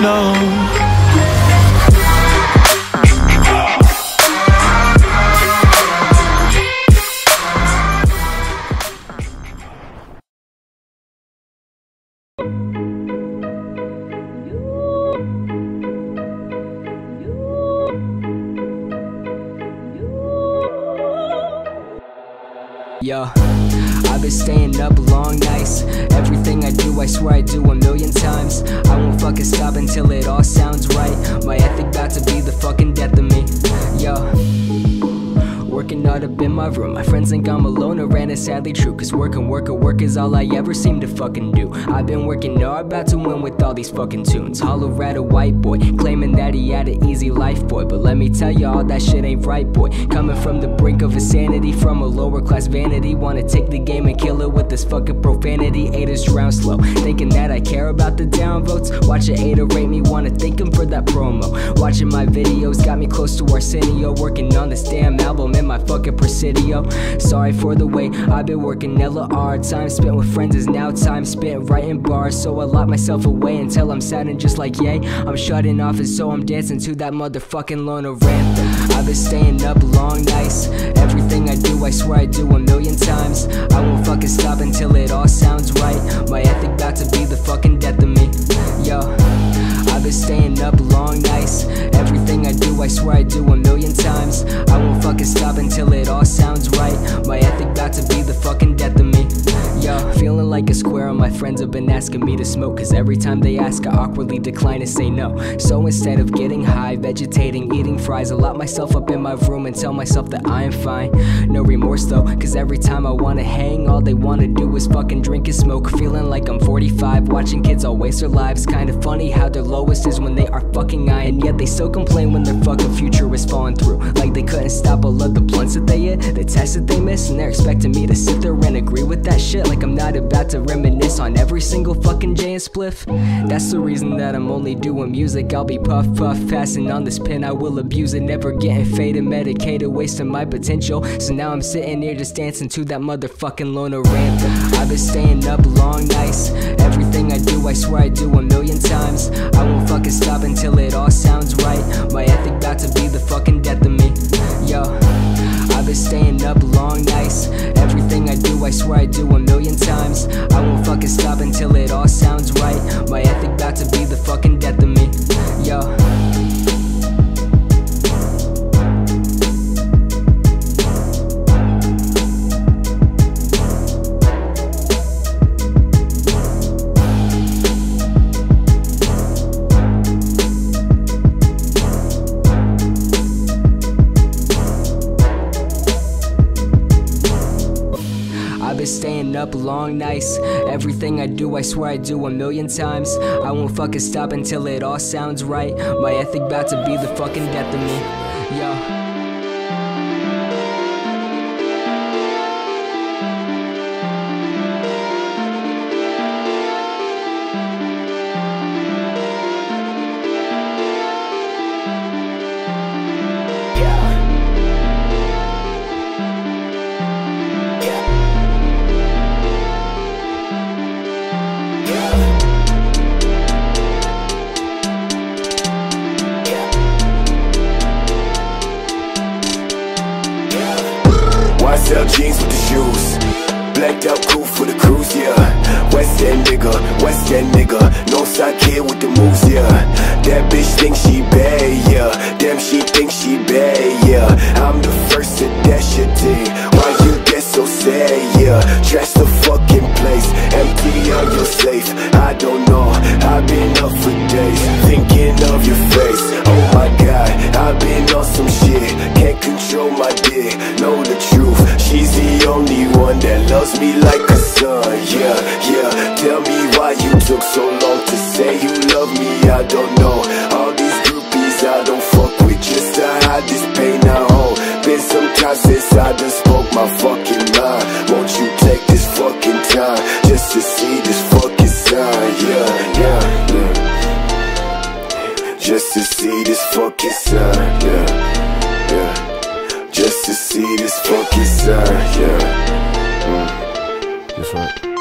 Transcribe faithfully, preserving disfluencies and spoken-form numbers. no. Yo, I've been staying up long nights. Everything I do, I swear I do a million times. I won't fucking stop until it all sounds right. My ethic about to be the fucking death of me. Yo, working hard up in my room. My friends think I'm a loner and it's sadly true. Cause work and work and work is all I ever seem to fucking do. I've been working hard, about to win with all these fucking tunes. Holler at a white boy, claiming that he had an easy life, boy. But let me tell you, all that shit ain't right, boy. Coming from the brink of insanity, from a lower class vanity. Wanna take the game and kill it with this fucking profanity. Haters drown slow, thinking that I care about the downvotes. Watch a hater rate me, wanna thank him for that promo. Watching my videos got me close to Arsenio. Working on this damn album in my fucking Presidio. Sorry for the wait, I've been working hella hard. Time spent with friends is now time spent writing bars. So I lock myself away until I'm sounding just like Ye. I'm shutting off and so I'm dancing to that motherfucking Lorna Rand. I've been staying up long nights. Everything I do, I swear I do a million times. I won't fucking stop until it all sounds right. My ethic about to be the fucking death of me. Yo, I've been staying up long nights. Everything I do, I swear I do a million times. I won't fucking stop until it all sounds right. My ethic about to be the fucking death of me. Yo, feeling like a square on my friends have been asking me to smoke. Cause every time they ask I awkwardly decline and say no. So instead of getting high, vegetating, eating fries, I lock myself up in my room and tell myself that I am fine. No remorse though, cause every time I wanna hang, all they wanna do is fucking drink and smoke. Feeling like I'm forty-five, watching kids all waste their lives. Kinda funny how their lowest is when they are fucking high, and yet they still complain when their fucking future is falling through. Like they couldn't stop all of the blunts that they hit, the tests that they miss, and they're expecting me to sit there and agree with that shit. Like I'm not about to reminisce on every single fucking J and spliff. That's the reason that I'm only doing music. I'll be puff puff passing on this pen, I will abuse it. Never getting faded, medicated, wasting my potential. So now I'm sitting here just dancing to that motherfucking Lorna Rand. I've been staying up long nights. Everything I do, I swear I do a million times. I won't fucking stop until it all sounds right. My ethic about to be the fucking death of me. Yo, I've been staying up long nights. Everything I do, I swear I do a million times. I won't fucking stop until it all sounds right. My ethic about to be the fucking death of me. Yo. Staying up long nights. Everything I do, I swear I do a million times. I won't fucking stop until it all sounds right. My ethic about to be the fucking death of me. Yo. Sell jeans with the shoes, blacked out coupe for the cruise, yeah. West End nigga, West End nigga, no side kid with the moves, yeah. That bitch think she bae, yeah. Damn, she think she bae, yeah. I'm the first to dash your thing. Why you get so sad, yeah? Trash the fucking place, empty out your safe. I don't know, I've been up for days, thinking of your face. Oh my god, I've been on some shit, can't control my dick. Know the truth, she's the only one that loves me like a son, yeah, yeah. Tell me why you took so long to say you love me, I don't know. All these groupies I don't fuck with, just to hide this pain I hold. Been some time since I done spoke my fucking mind. Won't you take this fucking time, just to see this fucking sign, yeah, yeah, yeah. Just to see this fucking sign, yeah, yeah. Just to see this fucking side, yeah. Mm. That's right.